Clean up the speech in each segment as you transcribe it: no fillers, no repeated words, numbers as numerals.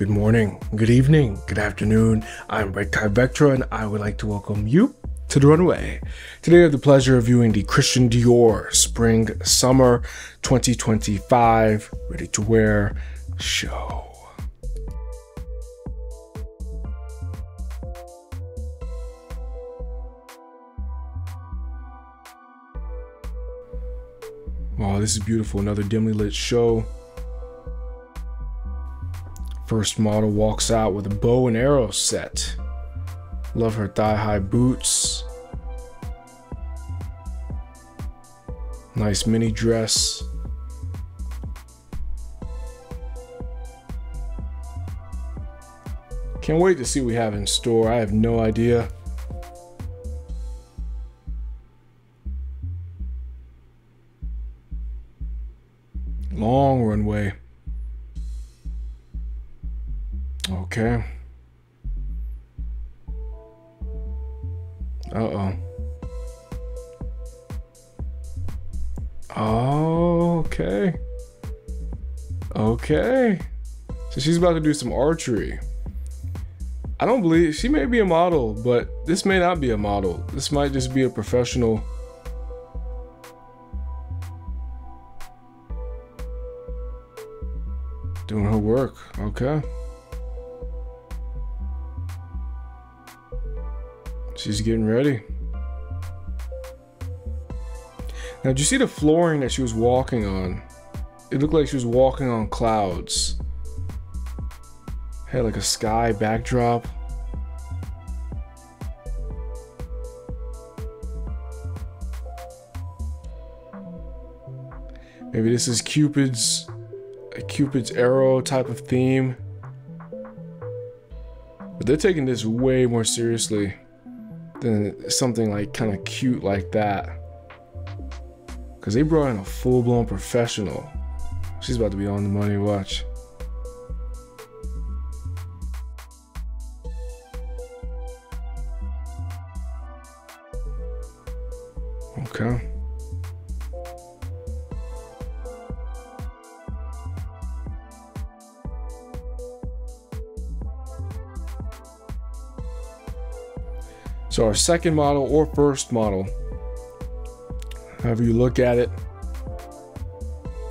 Good morning, good evening, good afternoon. I'm Bread Kai Vectra and I would like to welcome you to the runway. Today I have the pleasure of viewing the Christian Dior Spring Summer 2025 Ready to Wear show. Wow, this is beautiful, another dimly lit show. First model walks out with a bow and arrow set. Love her thigh-high boots. Nice mini dress. Can't wait to see what we have in store. I have no idea. Long runway. Okay. Uh-oh. Okay. Okay. So she's about to do some archery. I don't believe, she may be a model, but this may not be a model. This might just be a professional. Doing her work, okay. She's getting ready. Now, did you see the flooring that she was walking on? It looked like she was walking on clouds. Had like a sky backdrop. Maybe this is a Cupid's arrow type of theme. But they're taking this way more seriously than something like kind of cute like that, because they brought in a full-blown professional. She's about to be on the money, watch. Okay. So our second model or first model, however you look at it,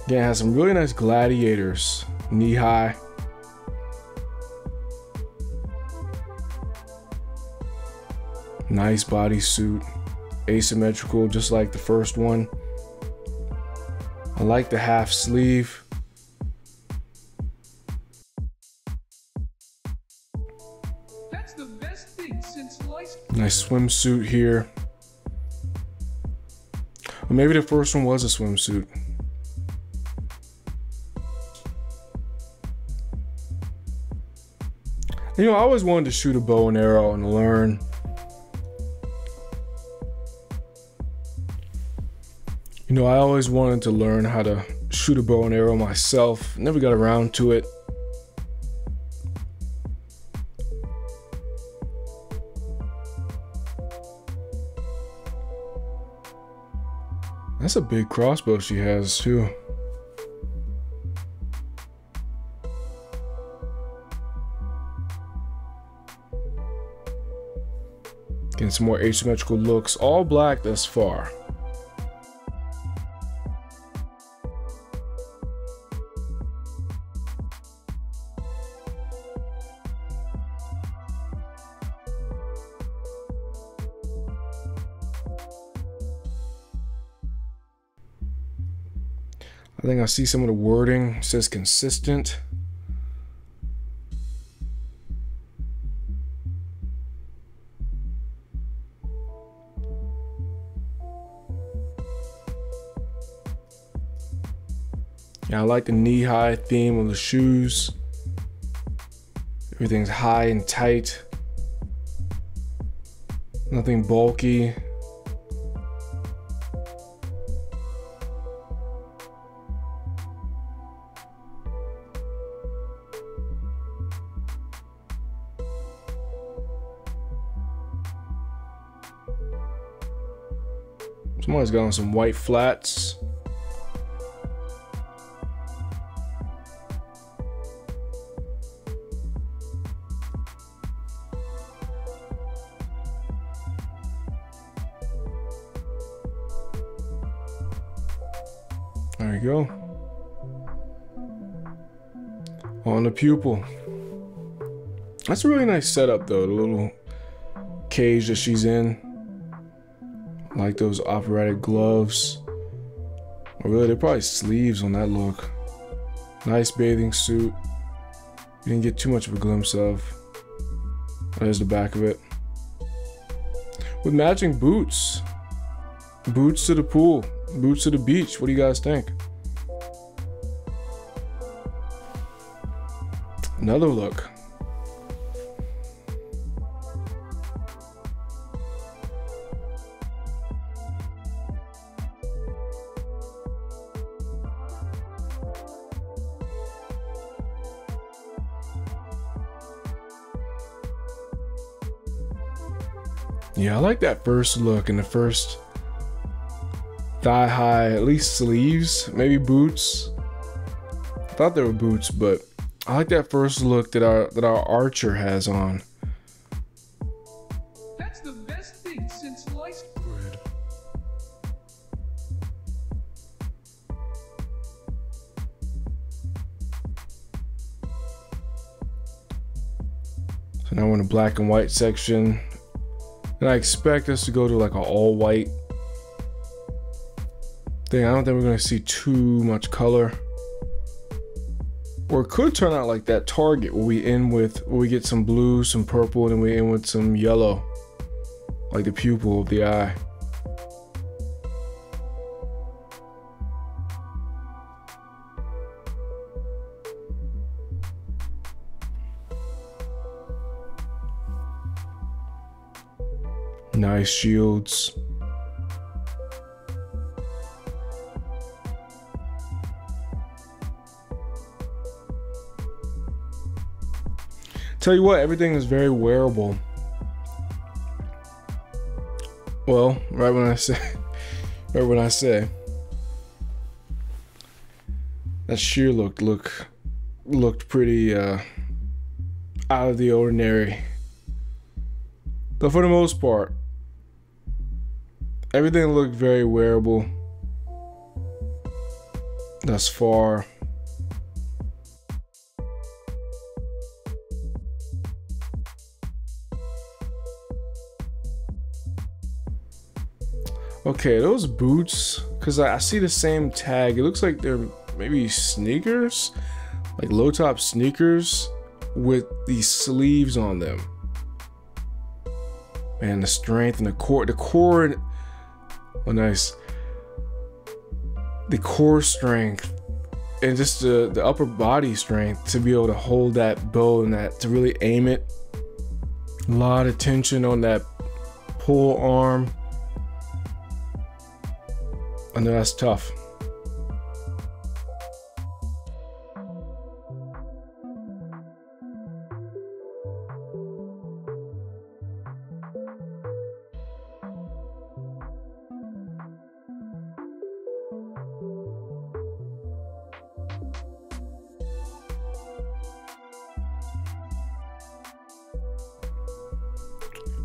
again, it has some really nice gladiators, knee high. Nice bodysuit, asymmetrical, just like the first one. I like the half sleeve. Nice swimsuit here. Or maybe the first one was a swimsuit. You know, I always wanted to shoot a bow and arrow and learn. You know, I always wanted to learn how to shoot a bow and arrow myself. Never got around to it. That's a big crossbow she has too. Getting some more asymmetrical looks, all black thus far. I think I see some of the wording. It says consistent. Yeah, I like the knee-high theme of the shoes. Everything's high and tight. Nothing bulky. Someone's got on some white flats. There we go. On the pupil. That's a really nice setup though, the little cage that she's in. I like those operatic gloves. Or really, they're probably sleeves on that look. Nice bathing suit. You didn't get too much of a glimpse of. There's the back of it. With matching boots. Boots to the pool. Boots to the beach. What do you guys think? Another look. Yeah, I like that first look and the first thigh high, at least sleeves, maybe boots. I thought they were boots, but I like that first look that our archer has on. That's the best thing since sliced bread. So now we're in a black and white section. And I expect us to go to like an all white thing. I don't think we're gonna see too much color. Or it could turn out like that Target where we end with, where we get some blue, some purple, and then we end with some yellow. Like the pupil of the eye. Nice shields. Tell you what, everything is very wearable. Well, right when I say that sheer looked pretty out of the ordinary. Though for the most part, everything looked very wearable thus far. Okay, those boots, because I see the same tag. It looks like they're maybe sneakers, like low top sneakers with these sleeves on them. Man, the strength and the core. Oh, nice. The core strength and just the upper body strength to be able to hold that bow and that, to really aim it. A lot of tension on that pull arm. I know that's tough.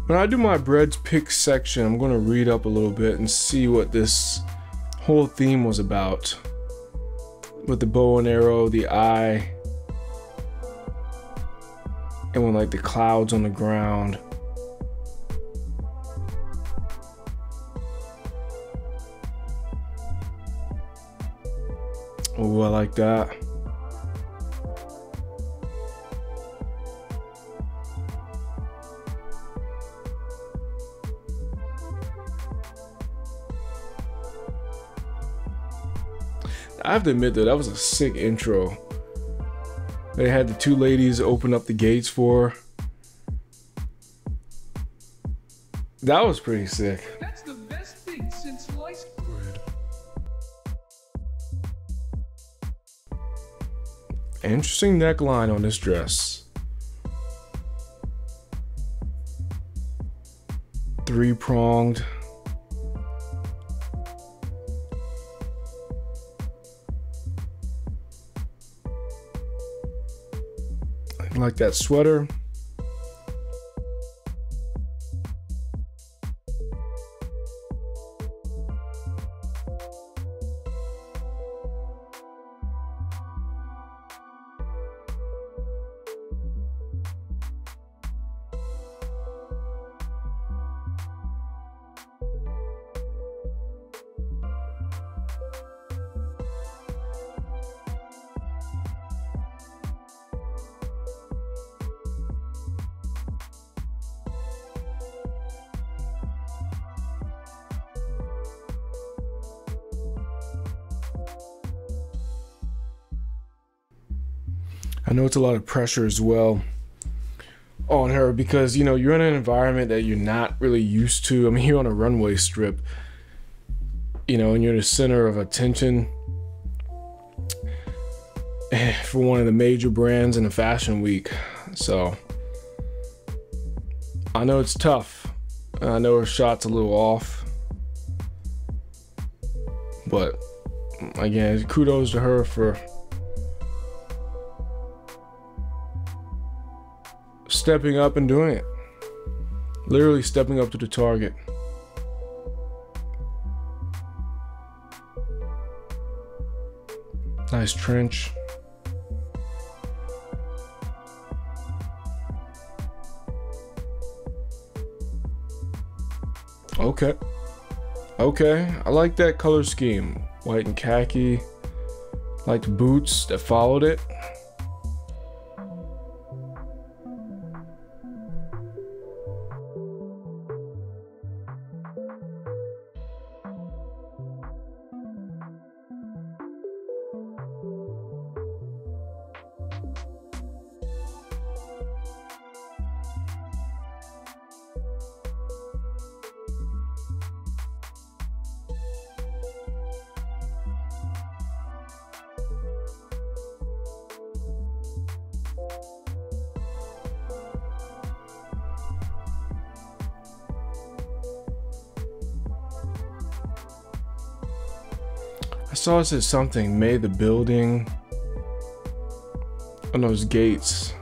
When I do my Bread's pick section, I'm going to read up a little bit and see what this whole theme was about. With the bow and arrow, the eye, and when like the clouds on the ground. Oh, I like that. I have to admit though, that was a sick intro. They had the two ladies open up the gates for her. That was pretty sick. That's the best thing since sliced bread. Interesting neckline on this dress. 3-pronged. Like that sweater. I know it's a lot of pressure as well on her because, you know, you're in an environment that you're not really used to. I mean, you're on a runway strip, you know, and you're the center of attention for one of the major brands in the fashion week. So I know it's tough. I know her shot's a little off, but again, kudos to her for stepping up and doing it. Literally stepping up to the target. Nice trench. Okay. Okay, I like that color scheme. White and khaki. I like the boots that followed it. I saw it said something, made the building on those gates.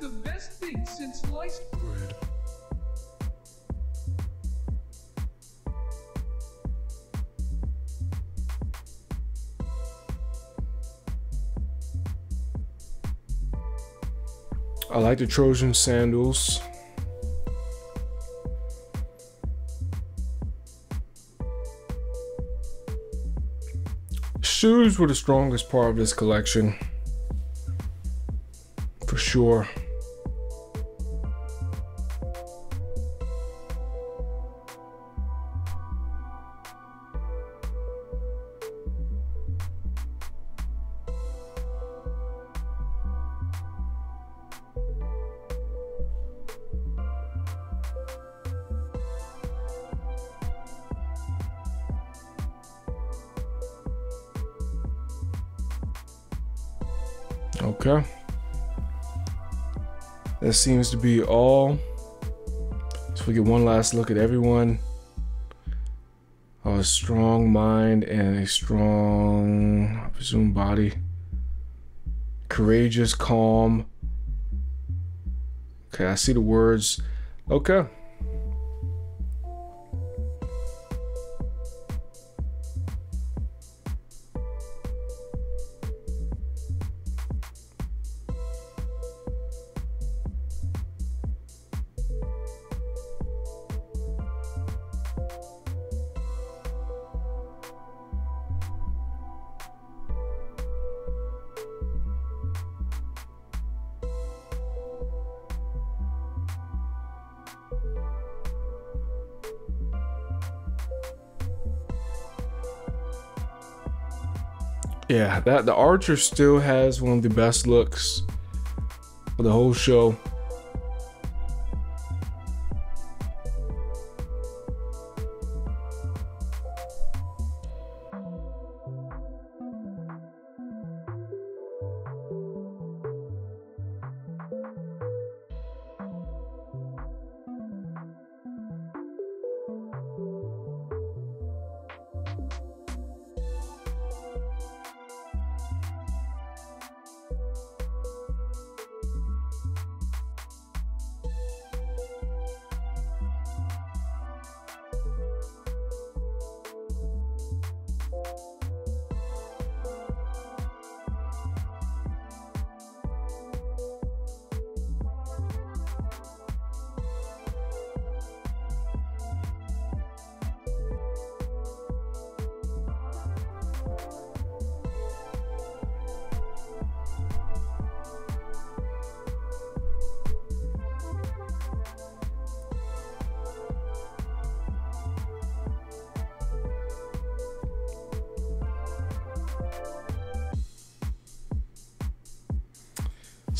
The best thing since sliced bread. I like the Trojan sandals. Shoes were the strongest part of this collection, for sure. Okay, that seems to be all. So we get one last look at everyone. Oh, a strong mind and a strong, I presume, body. Courageous, calm. Okay, I see the words. Okay. Yeah, that the Archer still has one of the best looks of the whole show.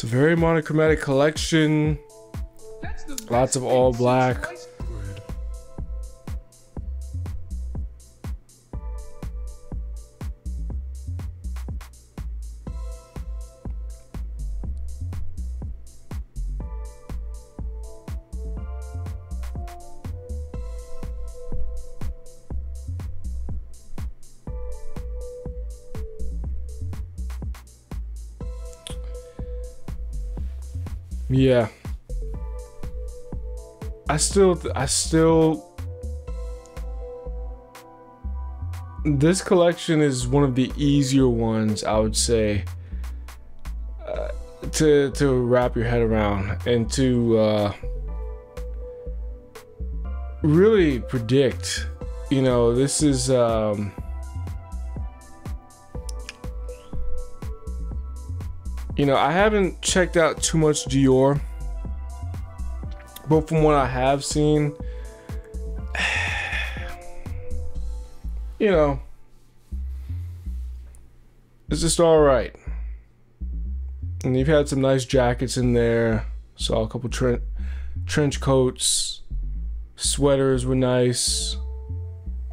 It's a very monochromatic collection. Lots of all black. Yeah, I still this collection is one of the easier ones, I would say, to wrap your head around and to really predict. You know, this is you know, I haven't checked out too much Dior, but from what I have seen, you know, it's just all right. And you've had some nice jackets in there. Saw a couple trench coats, sweaters were nice,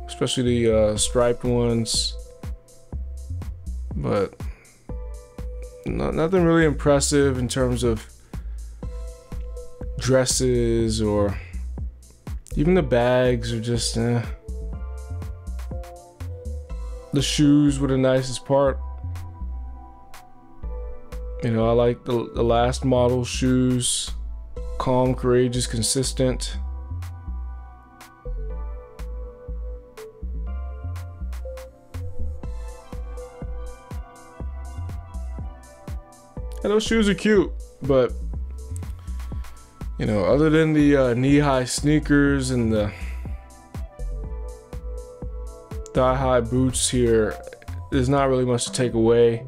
especially the striped ones, but nothing really impressive in terms of dresses, or even the bags are just The shoes were the nicest part. You know, I like the last model shoes. Calm, courageous, consistent. And those shoes are cute, but you know, other than the knee-high sneakers and the thigh-high boots here, there's not really much to take away.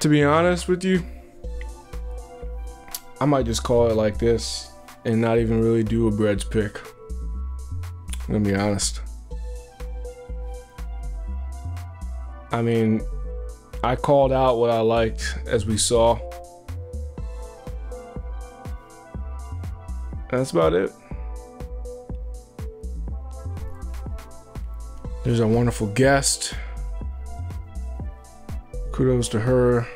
To be honest with you, I might just call it like this and not even really do a Bread's pick. I'm gonna be honest. I mean, I called out what I liked, as we saw. That's about it. There's a wonderful guest. Kudos to her,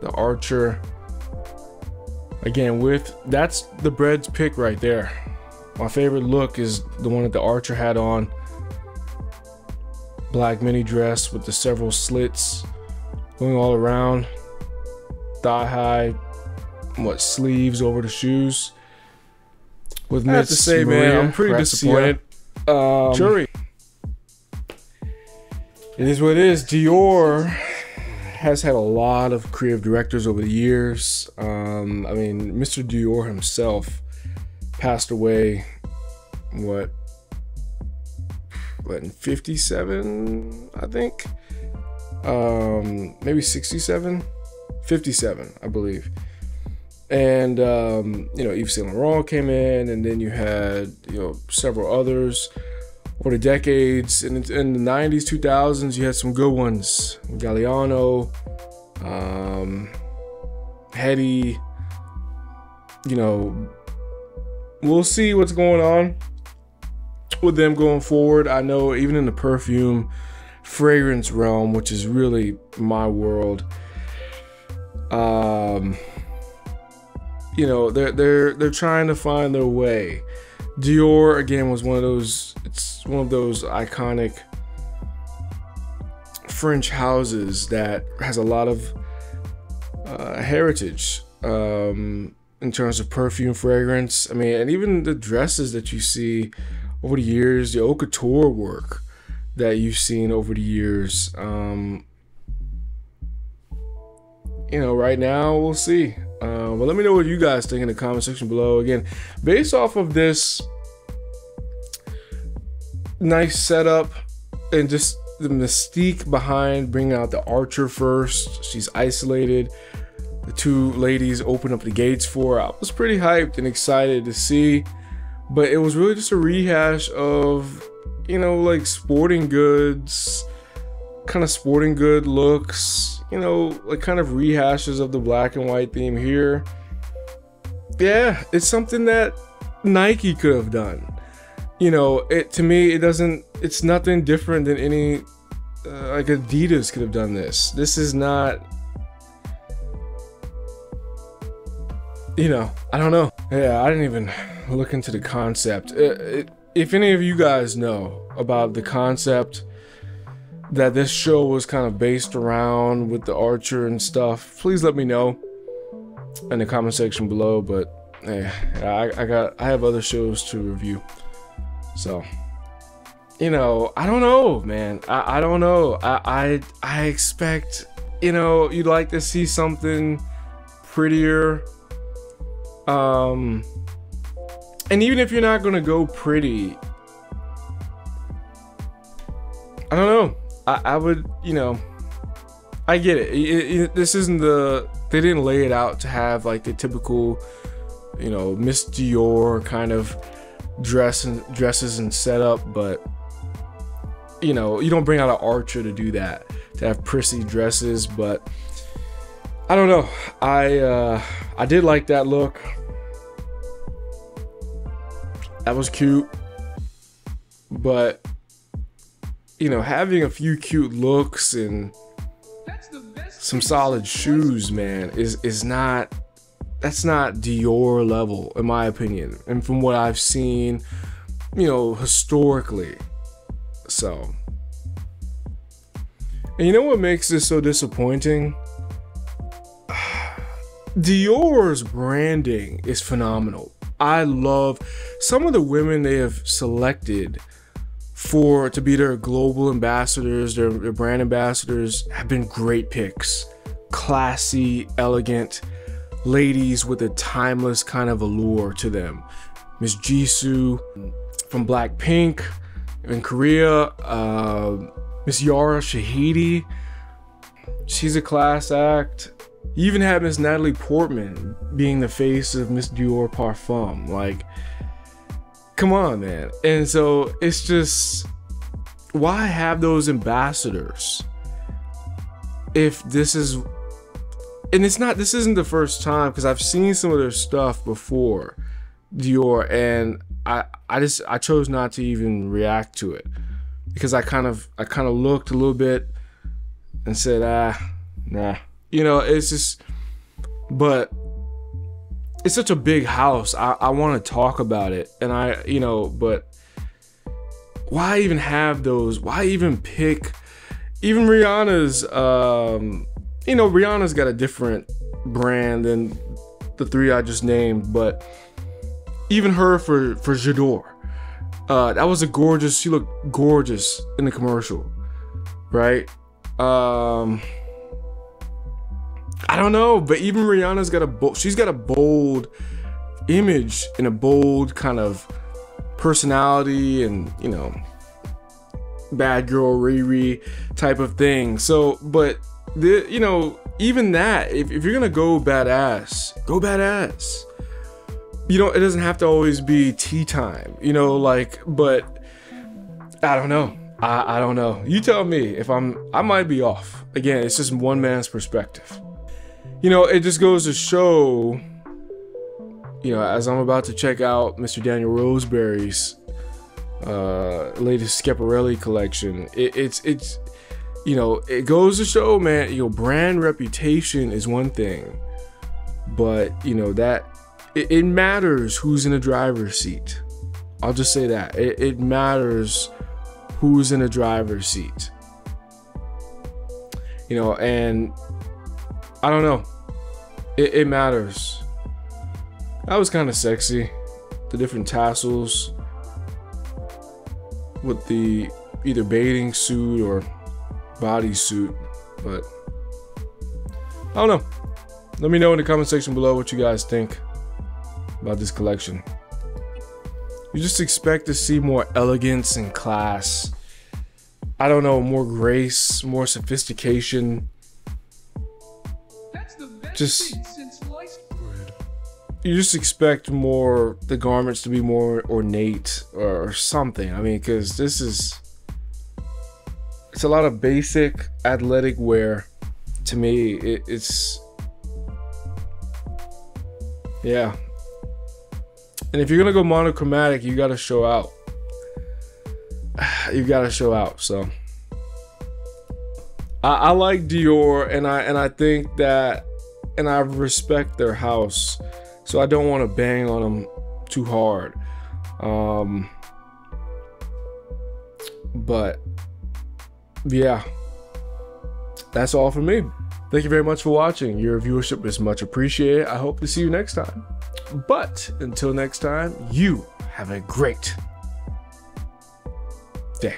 the Archer. Again, that's the Bread's pick right there. My favorite look is the one that the Archer had on. Black mini dress with the several slits going all around. Thigh high, sleeves over the shoes. With I have to say, man, I'm pretty disappointed. Jury. It is what it is. Dior has had a lot of creative directors over the years. I mean, Mr. Dior himself passed away, what in 57, I think, maybe 67, 57, I believe. And you know, Yves Saint Laurent came in, and then you had, you know, several others. Over the decades, in the 90s, 2000s, you had some good ones. Galliano, Hetty, you know, we'll see what's going on with them going forward. I know even in the perfume fragrance realm, which is really my world, you know, they're trying to find their way. Dior again was one of those. It's one of those iconic French houses that has a lot of heritage in terms of perfume, fragrance. I mean, and even the dresses that you see over the years, the haute couture work that you've seen over the years. You know, right now we'll see. But let me know what you guys think in the comment section below. Again, based off of this nice setup and just the mystique behind bringing out the Archer first. She's isolated. the two ladies opened up the gates for. I was pretty hyped and excited to see, but it was really just a rehash of, you know, like sporting goods, kind of sporting good looks, you know, like kind of rehashes of the black and white theme here. Yeah, it's something that Nike could have done. You know, it to me, it doesn't, it's nothing different than any, like Adidas could have done this. This is not, you know, I don't know. Yeah, I didn't even look into the concept. If any of you guys know about the concept that this show was kind of based around with the Archer and stuff, please let me know in the comment section below. But yeah, I have other shows to review. So, you know, I don't know, man. I don't know. I expect, you know, you'd like to see something prettier. And even if you're not gonna go pretty, I don't know. I would, you know, I get it. This isn't the, they didn't lay it out to have like the typical, you know, Miss Dior kind of dresses and setup, but you know, you don't bring out an Archer to do that, to have prissy dresses. But I don't know, I did like that look. That was cute, but you know, having a few cute looks and some solid shoes, man, is not, that's not Dior level, in my opinion, and from what I've seen, you know, historically. So, and you know what makes this so disappointing? Dior's branding is phenomenal. I love some of the women they have selected for to be their global ambassadors, their brand ambassadors have been great picks. Classy, elegant ladies with a timeless kind of allure to them. Miss Jisoo from Blackpink in Korea, Miss Yara Shahidi, she's a class act. You even have Miss Natalie Portman being the face of Miss Dior Parfum. Like, come on, man. And so it's just, why have those ambassadors if this is, and it's not, this isn't the first time, because I've seen some of their stuff before, Dior, and I chose not to even react to it, because I kind of looked a little bit and said, nah. You know, it's just, but it's such a big house. I want to talk about it, and you know, but why even have those? Why even pick? Even Rihanna's, you know, Rihanna's got a different brand than the three I just named, but even her for J'adore, that was a gorgeous. She looked gorgeous in the commercial, right? I don't know, but even Rihanna's got a bold image and a bold kind of personality, and you know, bad girl Riri type of thing. So, but you know, even that, if you're gonna go badass, go badass. You know, it doesn't have to always be tea time. You know, like, but I don't know. I don't know. You tell me if I might be off. Again, it's just one man's perspective. You know, it just goes to show, you know, as I'm about to check out Mr. Daniel Roseberry's latest Schiaparelli collection, it's, you know, it goes to show, man, your brand reputation is one thing, but, you know, that, it matters who's in the driver's seat. I'll just say that. It matters who's in the driver's seat. You know, and I don't know. It matters. That was kind of sexy. The different tassels with the either bathing suit or bodysuit. But I don't know. Let me know in the comment section below what you guys think about this collection. You just expect to see more elegance and class. I don't know, more grace, more sophistication. just you just expect more, the garments to be more ornate or something. I mean, because this is, it's a lot of basic athletic wear to me. It's yeah. And if you're gonna go monochromatic, you gotta show out. You gotta show out. So I like Dior, and I think that, and I respect their house, so I don't want to bang on them too hard. But yeah, that's all for me. Thank you very much for watching. Your viewership is much appreciated. I hope to see you next time. But until next time, you have a great day.